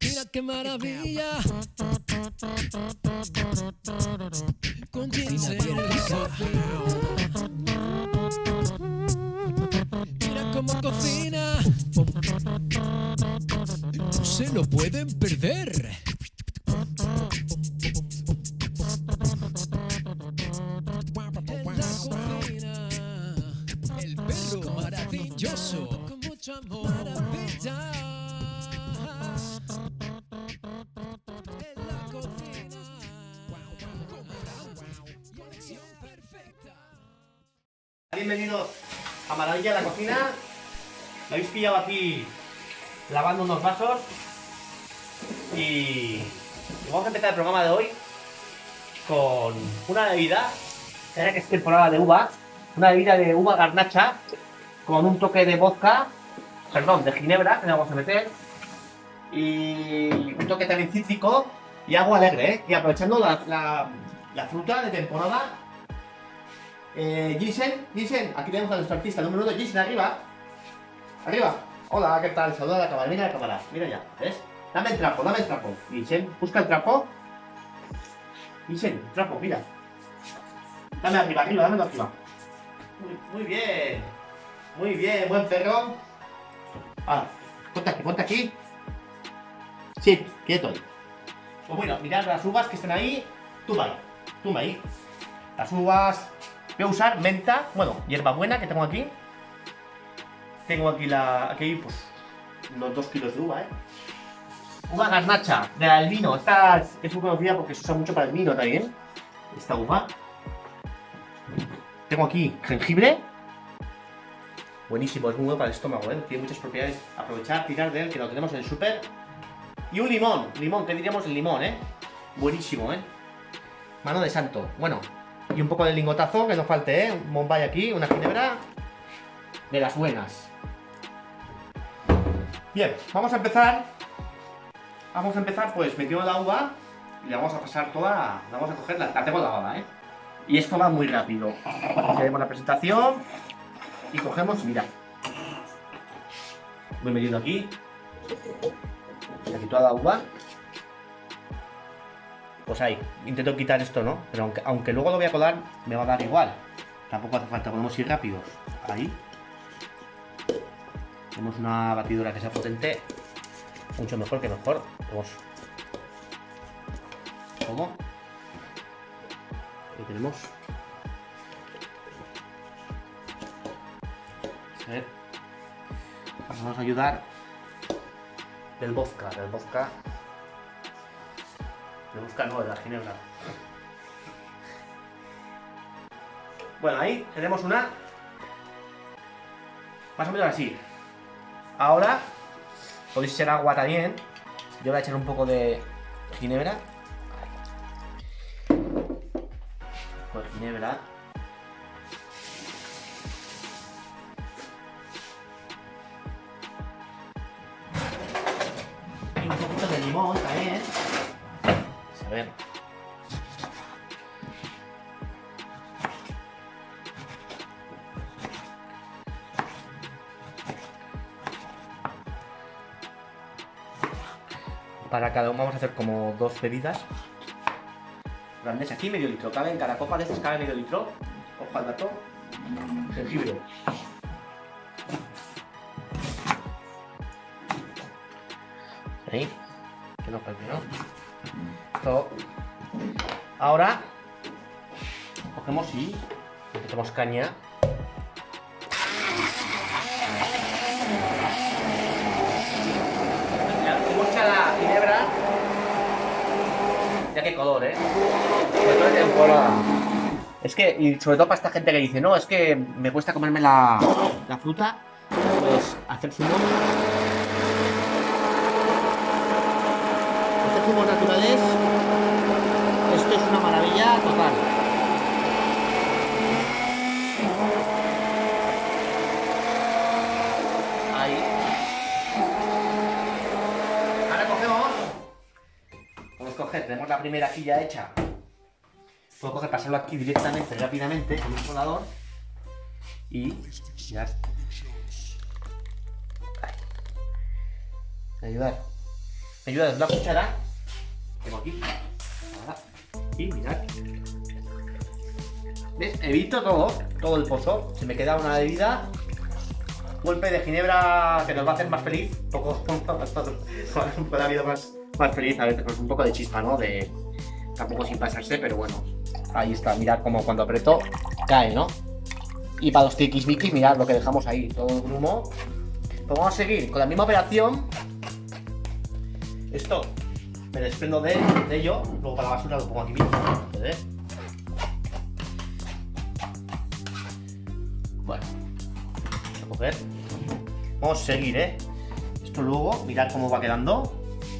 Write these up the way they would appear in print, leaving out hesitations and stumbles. Mira qué maravilla. Con Ginebra viene la cocina. Mira cómo cocina. No se lo pueden perder. El perro maravilloso. Con mucho amor. Maravillas. En la cocina. Colección perfecta. Bienvenidos a Maravilla la Cocina. Me habéis pillado aquí lavando unos vasos. Y vamos a empezar el programa de hoy con una bebida. Será que es temporada de uva. Una bebida de uva garnacha con un toque de vodka, perdón, de ginebra, que le vamos a meter, y un toque también cítrico y agua alegre, ¿eh? Y aprovechando la fruta de temporada. Gisen, aquí tenemos a nuestro artista número 2, Gisen, arriba, hola, ¿qué tal? Saluda a la cámara, mira la cámara, mira ya, ¿ves? Dame el trapo, Gisen, busca el trapo, Gisen, el trapo, mira, dame arriba, dámelo arriba. Muy bien, buen perro. Ahora, ponte aquí. Sí, quieto. Pues bueno, mirad las uvas que están ahí. Tumba ahí. Las uvas. Voy a usar menta, bueno, hierbabuena que tengo aquí. Tengo aquí pues, unos 2 kilos de uva, Uva garnacha, de la del vino. Esta es muy conocida porque se usa mucho para el vino también. Esta uva. Tengo aquí jengibre, buenísimo, es muy bueno para el estómago, tiene muchas propiedades. Aprovechar, tirar de él, que lo tenemos en el súper. Y un limón, te diríamos el limón, buenísimo, mano de santo, bueno. Y un poco de lingotazo, que no falte, un Bombay aquí, una ginebra de las buenas. Bien, vamos a empezar pues metiendo la uva. Y la vamos a pasar toda, la vamos a coger, la tengo lavada, Y esto va muy rápido. Hacemos la presentación y cogemos, mirad. Voy metiendo aquí. Aquí toda la uva. Pues ahí. Intento quitar esto, ¿no? Pero aunque luego lo voy a colar, me va a dar igual. Tampoco hace falta, podemos ir rápidos. Ahí. Tenemos una batidora que sea potente. Mucho mejor que mejor. Vamos. ¿Cómo? Ahí tenemos. A ver. Vamos a ayudar del vodka. Del vodka no, de la ginebra. Bueno, ahí tenemos una. Más o menos así. Ahora podéis echar agua también. Yo voy a echar un poco de ginebra. Ginebra. Y un poquito de limón también. A ver. Para cada uno vamos a hacer como 2 bebidas. Grandes, aquí medio litro, cabe en cada copa de estas, cabe medio litro. Ojo al dato. Jengibre. Ahí. Que no palme, ¿no? Esto. Ahora cogemos y metemos caña. Mucha la ginebra. Ya que color, de temporada. Es que, y sobre todo para esta gente que dice, no, es que me cuesta comerme la fruta, pues hacer zumo. Estos zumos naturales, esto es una maravilla total. Ahí. Ahora cogemos. Tenemos la primera aquí ya hecha. Puedo coger, pasarlo aquí directamente, rápidamente, con un colador. Y ya. ayudar. ¿Me ayudas? La cuchara. Tengo aquí. Ahora. Y mirad. ¿Ves? Evito todo el pozo. Se me queda una de vida. Golpe de ginebra que nos va a hacer más feliz. Un poco la vida más feliz a veces, pues un poco de chispa, ¿no? De, tampoco sin pasarse, pero bueno. Ahí está, mirad como cuando aprieto cae, ¿no? Y para los tiquismiquis, mirad lo que dejamos ahí, todo el grumo. Pues vamos a seguir con la misma operación. Esto me desprendo de ello, luego para la basura lo pongo aquí mismo. Bueno, vamos a coger. Vamos a seguir, Esto luego, mirad cómo va quedando.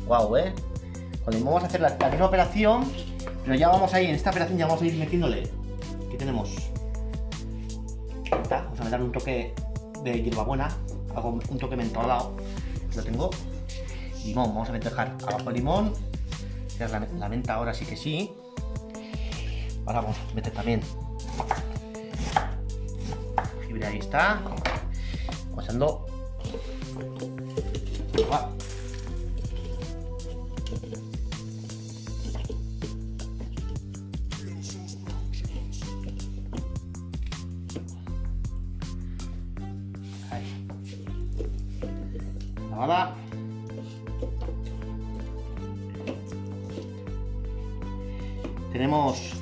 Guau, Cuando vamos a hacer la misma operación, pero ya vamos ahí, en esta operación ya vamos a ir metiéndole. ¿Qué tenemos? Vamos a meter un toque de hierbabuena, hago un toque mentolado, lo tengo. Limón, vamos a dejar abajo el limón. La menta ahora sí que sí. Ahora vamos a meter también. Ahí está. Pasando. Agua. Lavada. Tenemos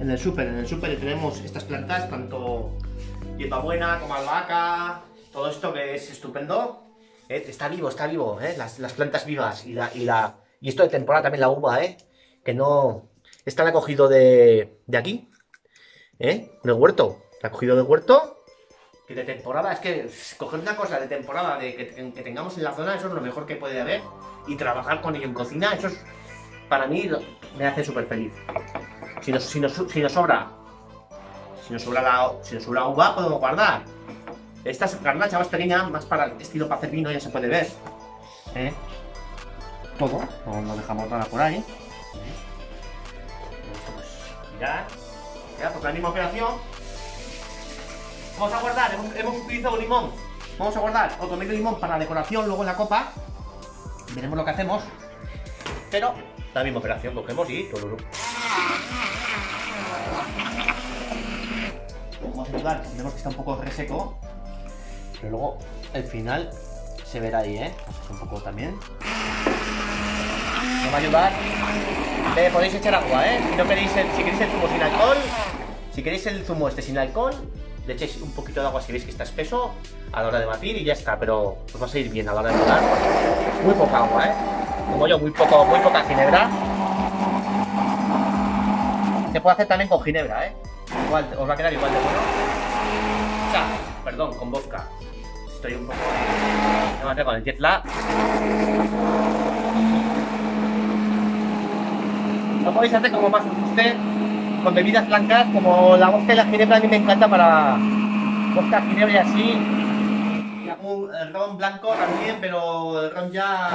en el súper tenemos estas plantas, tanto hierbabuena como albahaca, todo esto que es estupendo. Está vivo, las plantas vivas y esto de temporada también, la uva, que no, esta la he cogido de aquí, del huerto, la he cogido del huerto. Que de temporada, es que coger una cosa de temporada que tengamos en la zona, eso es lo mejor que puede haber, y trabajar con ello en cocina, eso es, para mí me hace súper feliz. Si nos sobra la uva, podemos guardar. Esta es garnacha más pequeña, más para el estilo para hacer vino, ya se puede ver. Todo, no dejamos nada por ahí. Pues, mirad, por la misma operación. Vamos a guardar, hemos utilizado limón. Vamos a guardar otro medio limón para la decoración, luego en la copa. Veremos lo que hacemos. Pero la misma operación, cogemos y todo. Vamos a ayudar, vemos que está un poco reseco. Pero luego el final se verá ahí, un poco también. Nos va a ayudar. Le podéis echar agua, si no queréis, si queréis el zumo sin alcohol. Si queréis el zumo sin alcohol, le echéis un poquito de agua si veis que está espeso a la hora de batir y ya está, pero os va a salir bien a la hora de batir. Muy poca agua, como yo, muy poca ginebra. Se puede hacer también con ginebra, igual, os va a quedar igual de bueno. O sea, perdón, con vodka. Estoy un poco... Me voy a hacer con el jet lag. Lo podéis hacer como más os guste, con bebidas blancas como la vodka y la ginebra. A mí me encanta para vodka, ginebra y así, y algún ron blanco también, pero el ron ya,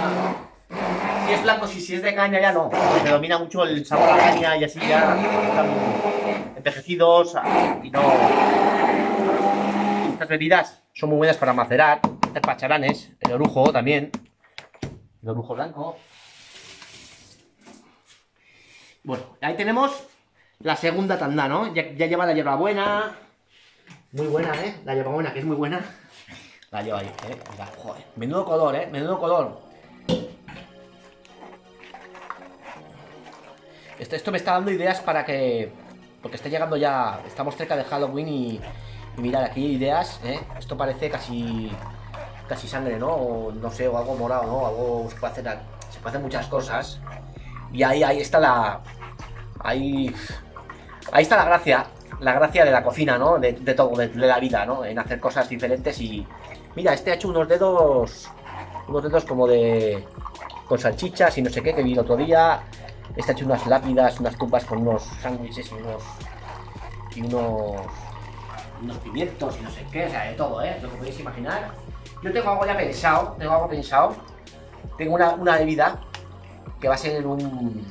si es blanco, si es de caña ya no, porque domina mucho el sabor a caña y así ya están envejecidos y no. Estas bebidas son muy buenas para macerar, hacer pacharanes, el orujo también, el orujo blanco. Bueno, ahí tenemos la segunda tanda, ¿no? Ya lleva la hierbabuena. Muy buena, la hierbabuena, que es muy buena. La lleva ahí, Mira, joder. Menudo color, menudo color. Esto me está dando ideas para que... Porque está llegando ya... Estamos cerca de Halloween y mirad, aquí ideas, Esto parece casi sangre, ¿no? O, no sé, o algo morado, ¿no? Algo... Se puede hacer muchas cosas. Y ahí está la... Ahí está la gracia de la cocina, ¿no? De todo, de la vida, ¿no? En hacer cosas diferentes y... Mira, este ha hecho unos dedos como de... con salchichas y no sé qué, que vi el otro día. Este ha hecho unas lápidas, unas tumbas con unos sándwiches y unos pimientos y no sé qué, o sea, de todo, lo que podéis imaginar. Yo tengo algo ya pensado, Tengo una bebida que va a ser un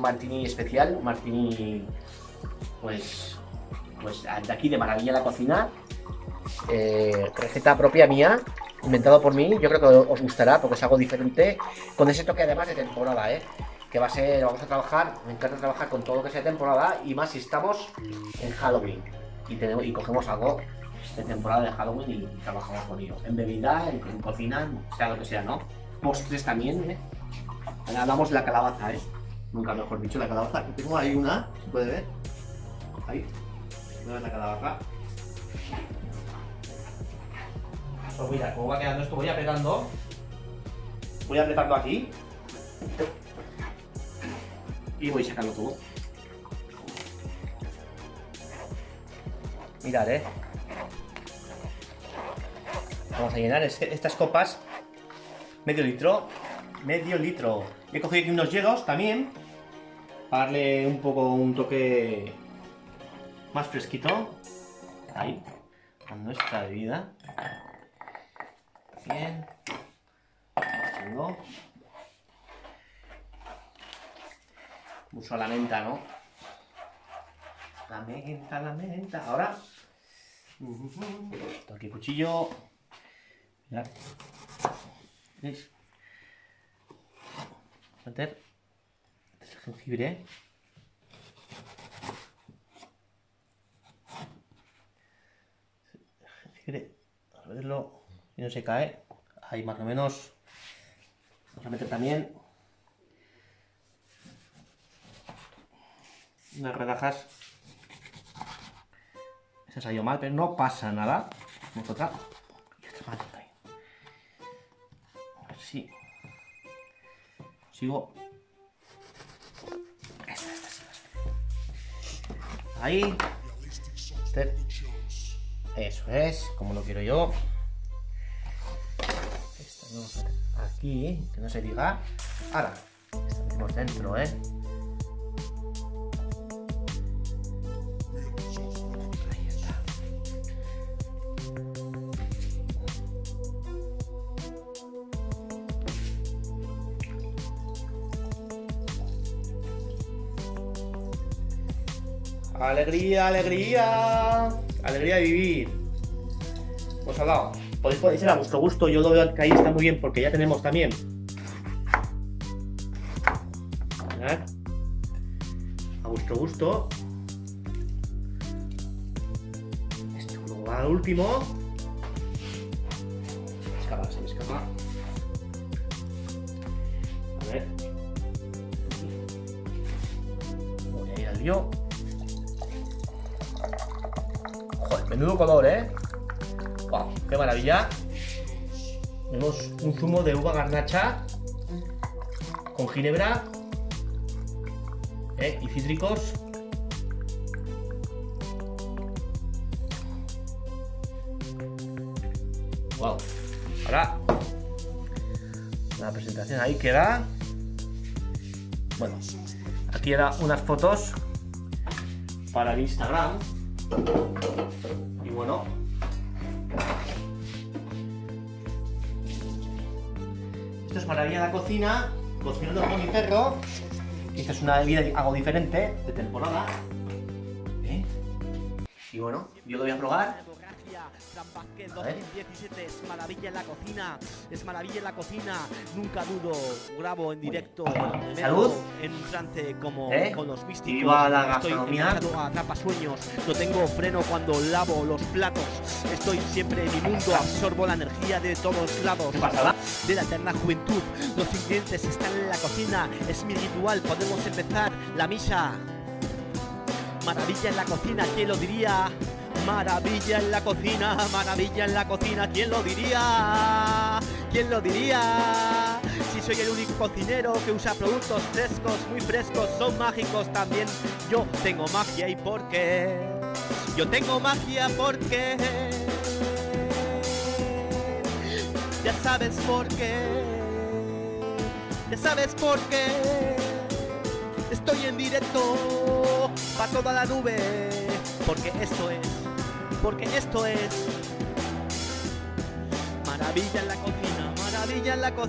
martini especial, un martini pues de aquí de Maravilla la Cocina, receta propia mía, inventado por mí, yo creo que os gustará porque es algo diferente, con ese toque además de temporada, que va a ser, vamos a trabajar, me encanta trabajar con todo lo que sea de temporada y más si estamos en Halloween y tenemos, y cogemos algo de temporada de Halloween y trabajamos con ello, en bebida, en cocina, sea lo que sea, ¿no? Postres también, ahora hablamos de la calabaza, nunca mejor dicho, la calabaza, tengo ahí una, ¿se puede ver? Ahí, ¿no ves la calabaza? Pues mira, como va quedando esto, voy apretando aquí y voy sacando todo. Mirad, vamos a llenar estas copas, medio litro. He cogido aquí unos hielos también, para darle un poco un toque más fresquito, ahí, a nuestra bebida. Bien, uso la menta, ¿no? La menta, ahora toque cuchillo. Mirad, ¿veis? Meter el jengibre. A verlo. Y no se cae, ahí más o menos. Vamos a meter también unas rodajas. Esa se ha ido mal, pero no pasa nada. Vamos a otra. Y esta mal también. Así. Sigo. Esta sí. Ahí. Este. Eso es, como lo quiero yo. Aquí, que no se diga. Ahora, esto metemos dentro, Ahí está. Alegría, alegría. Alegría de vivir. Os ha dado. Podéis ir a vuestro gusto, yo lo veo que ahí está muy bien porque ya tenemos también. A vuestro gusto. Esto luego va al último. Se me escapa. A ver. Voy a ir al lío. Joder, menudo color, ¡Wow! ¡Qué maravilla! Tenemos un zumo de uva garnacha con ginebra y cítricos. ¡Wow! Ahora la presentación ahí queda. Bueno, aquí era unas fotos para el Instagram. Y bueno, esto es Maravilla la Cocina, cocinando con mi perro. Esta es una bebida algo diferente, de temporada. Y bueno, yo lo voy a probar. Zambanque 2017 es Maravilla en la Cocina, nunca dudo, grabo en directo, salud, en un trance como con los místicos. Viva la gastronomía. Estoy atrapa sueños, no tengo freno cuando lavo los platos, estoy siempre en mi mundo, absorbo la energía de todos lados, de la eterna juventud, los ingredientes están en la cocina, es mi ritual, podemos empezar la misa. Maravilla en la Cocina, ¿quién lo diría? Maravilla en la cocina, maravilla en la cocina, ¿quién lo diría? ¿Quién lo diría? Si soy el único cocinero que usa productos frescos, muy frescos, son mágicos también. Yo tengo magia y por qué. Yo tengo magia porque... Ya sabes por qué. Ya sabes por qué. Estoy en directo para toda la nube. Porque esto es. Porque esto es Maravilla en la Cocina, Maravilla en la Cocina.